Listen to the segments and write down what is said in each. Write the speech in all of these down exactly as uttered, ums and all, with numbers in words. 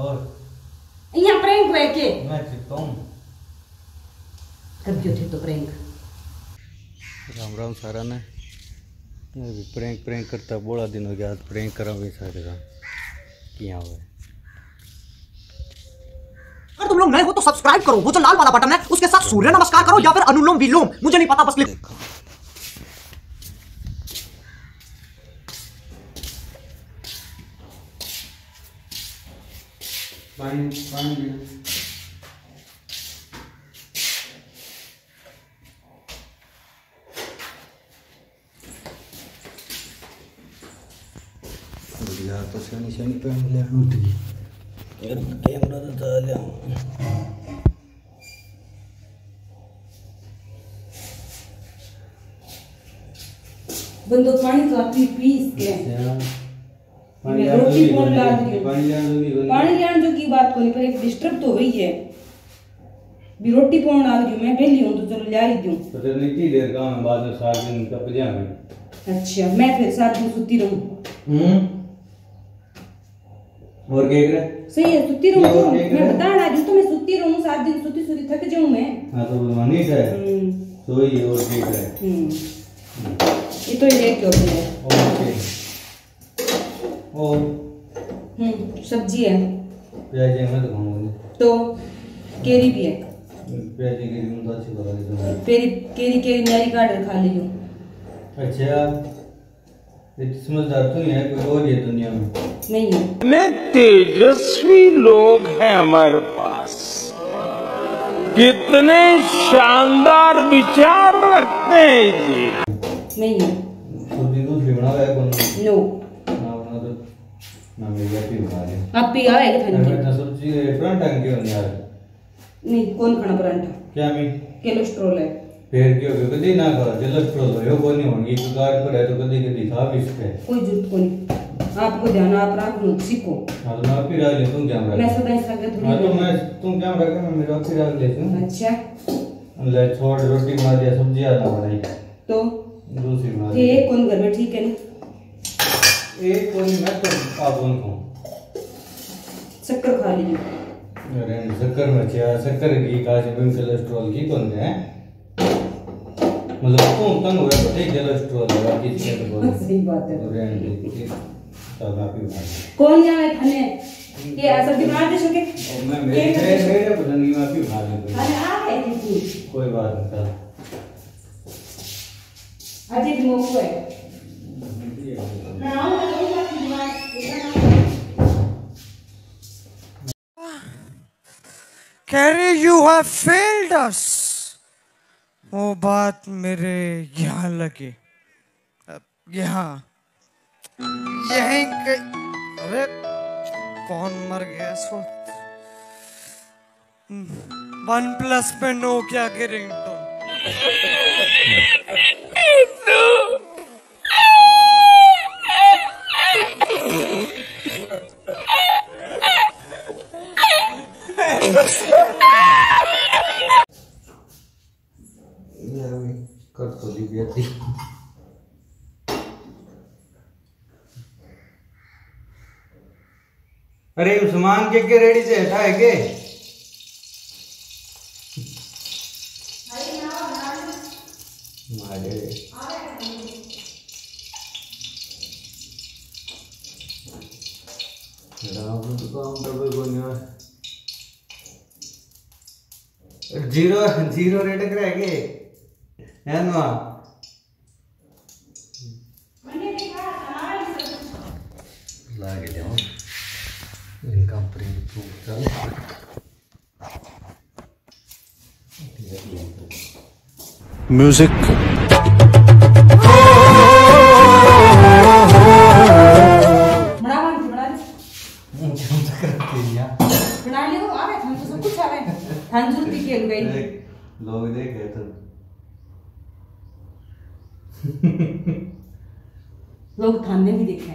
और यहाँ प्रैंक हुए के मैं सीखता हूँ कभी थे तो प्रैंक। राम राम सारा ने भी प्रैंक प्रैंक करता बोला दिन हो गया प्रैंक करा हुए सारे का किया हुआ। अगर तुम लोग नए हो तो सब्सक्राइब करो, वो जो लाल वाला बटन है उसके साथ सूर्य नमस्कार करो या फिर अनुलोम विलोम, मुझे नहीं पता बस लिखो। पानी पानी बढ़िया तो शनि शनि पे हम ले उठ गए यार टाइम ना तो ले बंदो पानी तो आप ही पीस के पानी लेने जो की बात कोई पर एक डिस्टर्ब तो हुई है भी रोटी पोण लाग जो मैं पहली हूं तो चलो ले आई दूं पता नहीं की देर का मैं बाद में सात दिन का पजा में। अच्छा मैं फिर सात दिन सुती रहूं हम्म और क्या करे सही है सुती रहूं मैं बताना आज तो मैं सुती रहूं सात दिन सुती सुती थक जाऊं मैं। हां तो मानी है तो ये और क्या करे हम्म ये तो ये क्यों है ओके और हम्म सब्जी है प्याज है मैं तो खाऊंगा तो केरी भी है प्याज केरी में तो अच्छी लगा लेता हूं केरी केरी केरी मेरी काट खा लियो। अच्छा समझदार तो है कोई और ये दुनिया में नहीं है इतने तेजस्वी लोग हैं हमारे पास, कितने शानदार विचार रखते हैं जी। नहीं है सब्जी तो बिगड़ा है कौन नो ना मेरी आप ही बना रहे हो आप ही आए खाने के मैं सब्जी परांठा क्यों नहीं यार नहीं कौन खाना परांठा क्या मैं कोलेस्ट्रॉल है फिर क्यों कभी ना करो कोलेस्ट्रॉल होयो को नहीं होगी प्रकार पर है तो कभी कभी खा भी सकते है कोई जरूरत को नहीं आपको ध्यान आप रात में सीखो। हां तो आप ही रात ले तुम क्या मैं सदा ऐसा कर थोड़ी तो मैं तुम क्या रखना मैं मेरा फिर रात ले लूं। अच्छा ले छोड़ रोटी बना दिया सब्जी आ रहा है तो दूसरी बना ये कौन घर में ठीक है ना एक कोई मैं तो आप कौन को शक्कर खा लीजिए अरे शक्कर में क्या शक्कर की काज में कोलेस्ट्रॉल की कौन है मतलब कौन तंग हो रहा है कोलेस्ट्रॉल वाला की चीज बोल सही बात है अरे तब आप ही कौन जाए थाने ये ऐसा बीमार दे सके मैं मेरे मेरे पता नहीं मैं भी खा लेता हूं। अरे आ कोई बात नहीं अजय भी मोको है मैं Kerry, you have failed us. वो बात मेरे यहाँ लगी यहाँ यहीं के अरे कौन मर गया इस वक्त वन प्लस पे नो क्या करेंगे तुम कर तो दी व्यक्ति अरे उस्मान के के रेडी से हटा है के मारे जीरो जीरो रेट कर है के है ना मैंने देखा था लाग गया इनकम प्रिंट प्रूफ चल म्यूजिक लोग देखे तो लोग थाने भी देखे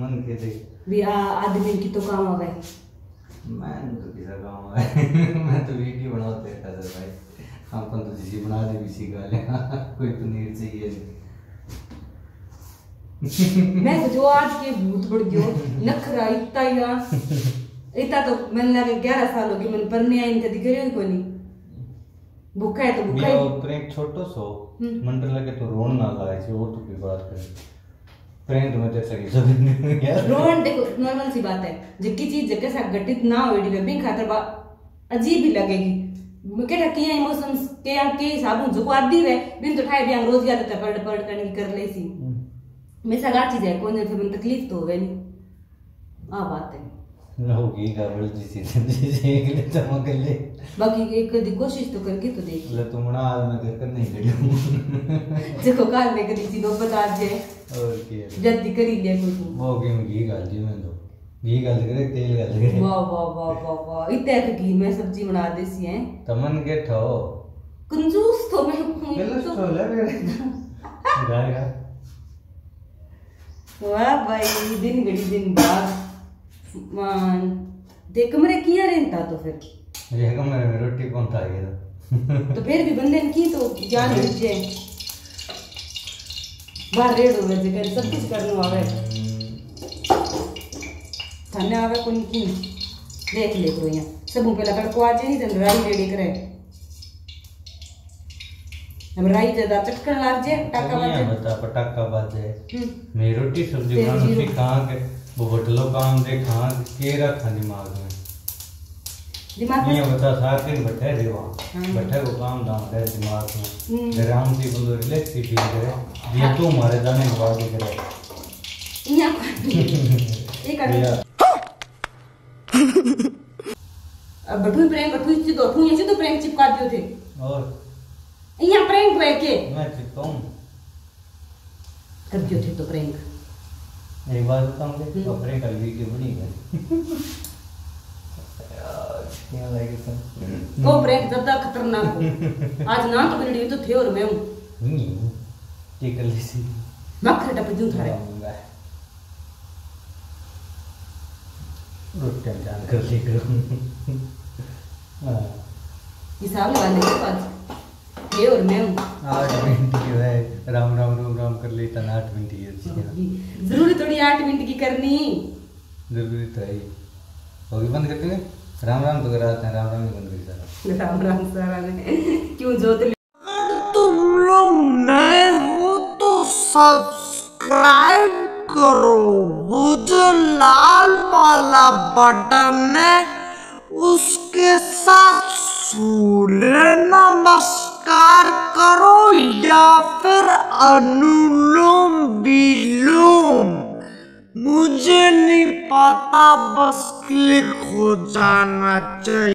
मन के देख भी आदमी की तो काम आ गए मैं तो किसा काम आ गए मैं तो वीडियो बनाते था सर भाई हम अपन तो जिसी बना दे भी सीखा ले कोई पनीर चाहिए मैं जो आज के भूत बढ़ गयो नखरा इतना इतना तो मन लगे ग्यारह साल होगी मन परने आई कदी करियो ही कोनी भूखा है तो भूखा है प्रेम छोटो सो मन लगे तो रोण ना लाए छे और तो की बात करे प्रेम तो मत सके सब यार रोण देखो नॉर्मल सी बात है जिकी चीज जके सा घटित ना होईडी वे भी खातर अजीब ही लगेगी केटा किया इमोशंस के या के साबुन जो आदी रे बिन तो ठाए बिया रोज याद पड़ पड़ करने की कर लेसी मैं सगा चीज है कोने से मन तकलीफ तो होवे नहीं आ बात है होगी काबल जी से एक ले चमक ले बाकी एक दी कोशिश तो करके तो देख ले तुमना आज मैं कर नहीं गयो देखो काल ने करी थी दो बता जे और के जल्दी करी ले कोई वो के घी गाल जी मैं दो घी गाल करे तेल गाल करे वाह वाह वाह वाह वाह इते के घी में सब्जी बना देसी है तमन के ठो कंजूस तो मैं कंजूस तो लगे जाएगा वाह भाई दिन घड़ी दिन बाद मान दे कमरे किया रहता तो फिर ये कमरे में रोटी कौन था गया तो फिर भी बंदे की तो जान लीजिए बाहर रेड हो गए कर सब कुछ करना आवे थाने आवे कोई की देख ले तो यहां सबू पहला कड़को आज ही दन राई रेडी करे हम राई ज्यादा चटकन लाग जे टाका बाजे बता पटाका बाजे मैं रोटी सब्जी बनाना सिखा के वो बटलो काम दे खान केरा खान दिमाग में दिमाग में ये बता सात दिन बैठे देवा बैठे वो काम दाम दे दिमाग में आराम से बंदो रिलैक्स ही फील करे ये तो हमारे जाने के बाद ही करे यहां ये कर अब बटू प्रेम बटू से दो तू ये तो प्रेम चिपका दियो थे और यहां प्रेम हुए के मैं चिपकाऊं कर दियो थे तो प्रेम एक बार काम देखो कपड़े का वीडियो बनी यार लाइक सब वो ब्रेक ज्यादा खतरनाक हो आज ना तो वीडियो तो थे और मैं हूं ये कर ले सी मक्खर टपजू थारे रोटी जान कर ले करूं हां हिसाब वाले के पास ये और मैं हूं आज मिनट की है राम राम राम राम कर ले तना आठ मिनट की है जरूरी थोड़ी आठ मिनट की करनी जरूरी तो है और बंद करते हैं राम राम तो कराते हैं राम राम ही बंद कर सारा राम राम सारा ने क्यों जोत तुम लोग नए हो तो सब्सक्राइब करो वो जो लाल वाला बटन है उसके साथ सूर्य नमस्कार करो या फिर अनुलोम विलोम मुझे नहीं पता बस क्लिक हो जाना चाहिए।